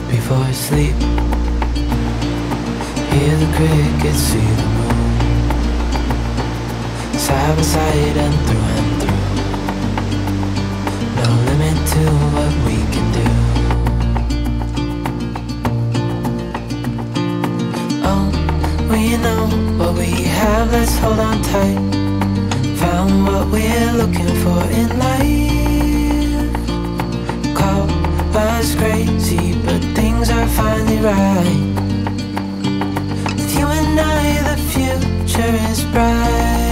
Before sleep, hear the crickets, see the moon. Side by side and through, no limit to what we can do. Oh, we know what we have, let's hold on tight. Found what we're looking for in life. Was crazy, but things are finally right. With you and I, the future is bright.